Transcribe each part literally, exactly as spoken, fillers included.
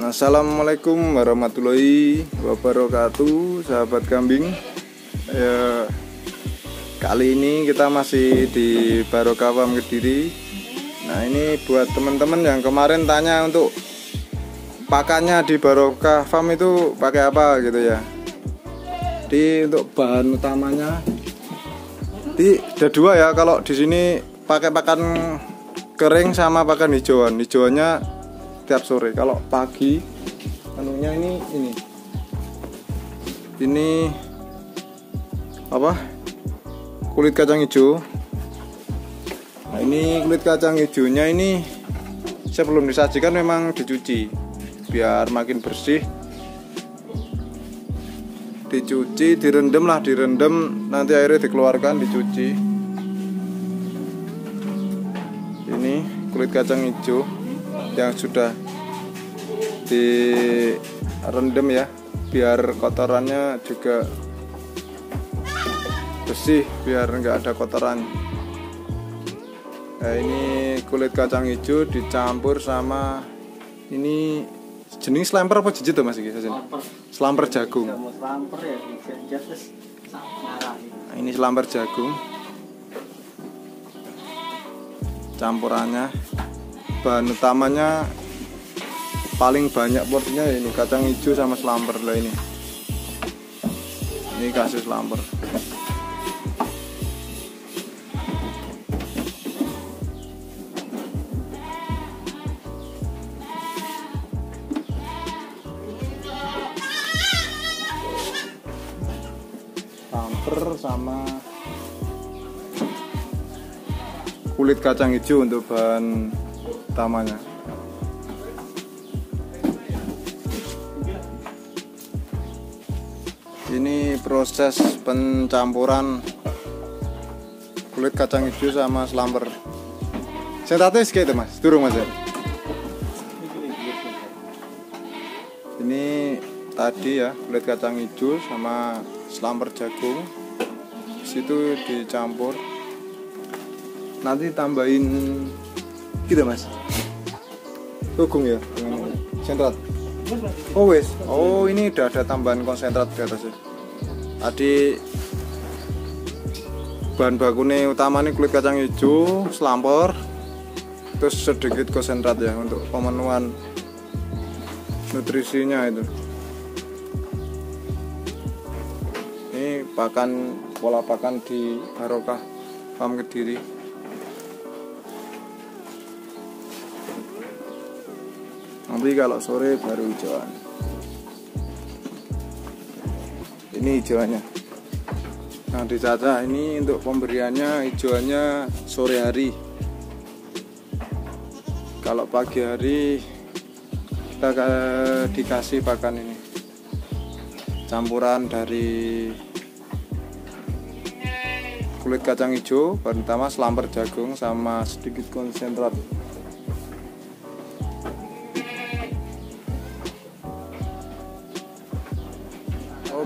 Assalamualaikum warahmatullahi wabarakatuh, sahabat kambing. Ya, kali ini kita masih di Barokah Farm Kediri. Nah, ini buat teman-teman yang kemarin tanya untuk pakannya di Barokah Farm itu pakai apa gitu ya. Jadi untuk bahan utamanya di ada dua ya. Kalau di sini pakai pakan kering sama pakan hijauan. Hijauannya tiap sore. Kalau pagi anunya ini ini. Ini apa? Kulit kacang hijau. Nah, ini kulit kacang hijaunya ini sebelum disajikan memang dicuci biar makin bersih. Dicuci, direndam lah, direndam nanti airnya dikeluarkan, dicuci. Ini kulit kacang hijau yang sudah direndam ya, biar kotorannya juga bersih, biar nggak ada kotoran. Nah, ini kulit kacang hijau dicampur sama ini jenis slamper apa jijit tuh Mas Agus? Slamper jagung. Nah, ini slamper jagung. Campurannya bahan utamanya paling banyak porsinya ini kacang hijau sama slamper lah. Ini ini kasih slamper. Slamper sama kulit kacang hijau untuk bahan utamanya. Ini proses pencampuran kulit kacang hijau sama slamper. Sentatnya segitu Mas, turun Mas. Ini tadi ya kulit kacang hijau sama slamper jagung. Situ dicampur. Nanti tambahin kita Mas tukung ya dengan konsentrat. Oh wes, oh ini udah ada tambahan konsentrat di atasnya. Tadi bahan bakune utama nih kulit kacang hijau, slamper, terus sedikit konsentrat ya untuk pemenuhan nutrisinya itu. Ini pakan, pola pakan di Barokah Farm Kediri. Nanti kalau sore baru hijauan. Ini hijauannya. Nah, dicacah ini untuk pemberiannya, hijauannya sore hari. Kalau pagi hari kita dikasih pakan ini. Campuran dari kulit kacang hijau, bahan utama slamper jagung sama sedikit konsentrat.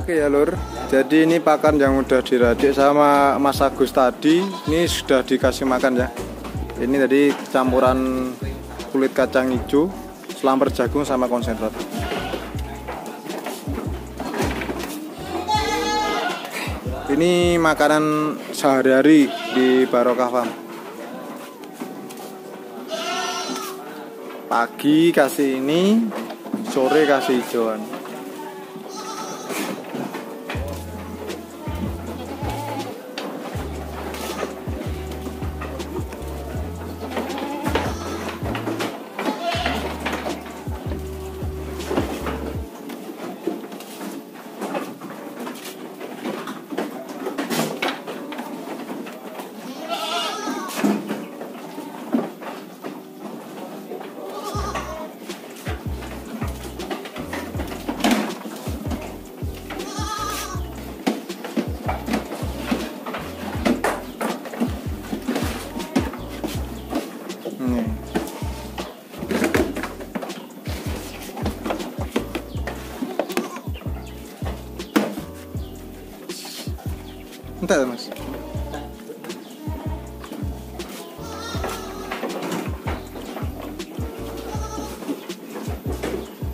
Oke ya lur, jadi ini pakan yang udah diracik sama Mas Agus tadi, ini sudah dikasih makan ya. Ini tadi campuran kulit kacang hijau, slamper jagung sama konsentrat. Ini makanan sehari-hari di Barokah Farm. Pagi kasih ini, sore kasih hijauan. Entah Mas.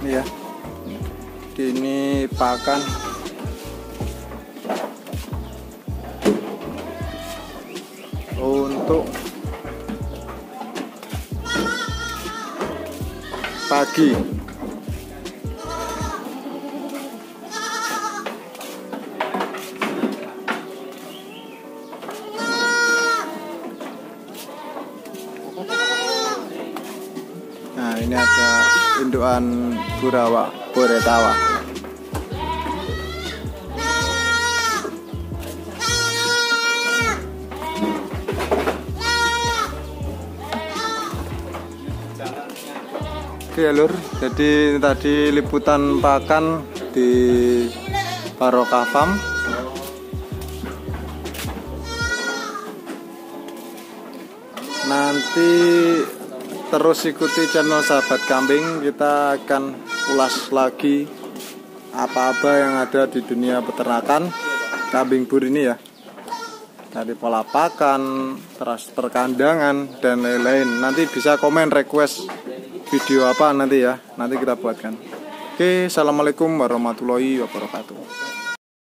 Ini ya. Ini pakan untuk pagi. Nah, ini ada indukan burawak boretawa. Oke ya lur, jadi tadi liputan pakan di Barokah Farm. Nanti terus ikuti channel Sahabat Kambing, kita akan ulas lagi apa-apa yang ada di dunia peternakan kambing boer ini ya. Dari pola pakan, terus perkandangan dan lain-lain. Nanti bisa komen request video apa nanti ya, nanti kita buatkan. Oke, assalamualaikum warahmatullahi wabarakatuh.